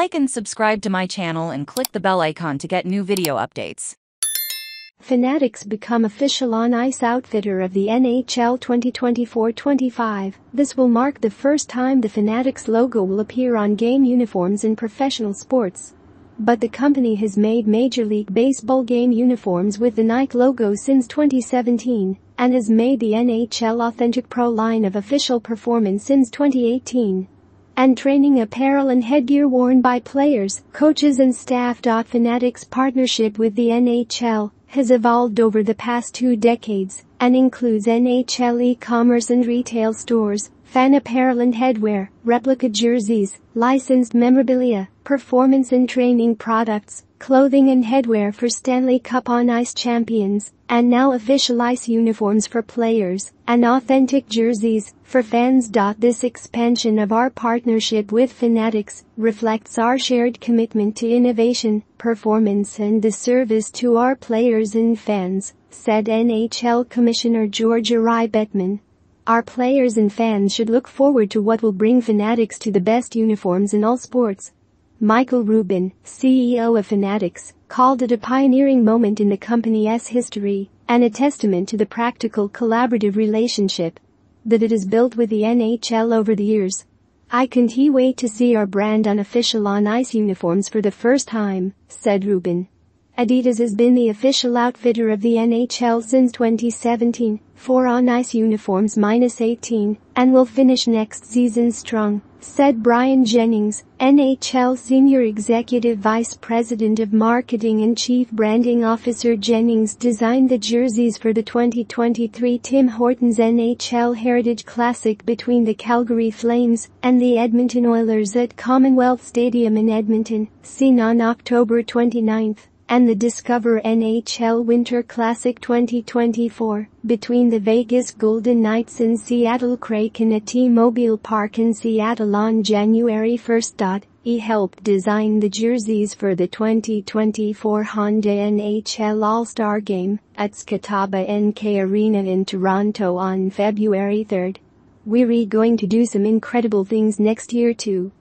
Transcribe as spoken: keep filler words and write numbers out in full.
Like and subscribe to my channel and click the bell icon to get new video updates. Fanatics become official on-ice outfitter of the N H L twenty twenty-four twenty-five. This will mark the first time the Fanatics logo will appear on game uniforms in professional sports. But the company has made Major League Baseball game uniforms with the Nike logo since twenty seventeen and has made the N H L Authentic Pro line of official performance since twenty eighteen. And training apparel and headgear worn by players, coaches and staff. Fanatics' partnership with the N H L has evolved over the past two decades and includes N H L e-commerce and retail stores, fan apparel and headwear, replica jerseys, licensed memorabilia, performance and training products, clothing and headwear for Stanley Cup on-ice champions, and now official ice uniforms for players, and authentic jerseys for fans. This expansion of our partnership with Fanatics reflects our shared commitment to innovation, performance and the service to our players and fans, said N H L Commissioner Gary Bettman. Our players and fans should look forward to what will bring Fanatics to the best uniforms in all sports. Michael Rubin, C E O of Fanatics, called it a pioneering moment in the company's history and a testament to the practical collaborative relationship that it has built with the N H L over the years. I can't wait to see our brand on official on-ice uniforms for the first time, said Rubin. Adidas has been the official outfitter of the N H L since twenty seventeen, four on-ice uniforms minus eighteen, and will finish next season strong, said Brian Jennings, N H L Senior Executive Vice President of Marketing and Chief Branding Officer. Jennings designed the jerseys for the twenty twenty-three Tim Hortons N H L Heritage Classic between the Calgary Flames and the Edmonton Oilers at Commonwealth Stadium in Edmonton, seen on October twenty-ninth, and the Discover N H L Winter Classic twenty twenty-four between the Vegas Golden Knights and Seattle Kraken at T-Mobile Park in Seattle on January first. He helped design the jerseys for the twenty twenty-four Honda N H L All-Star Game at Scotiabank N K Arena in Toronto on February third. We're going to do some incredible things next year too.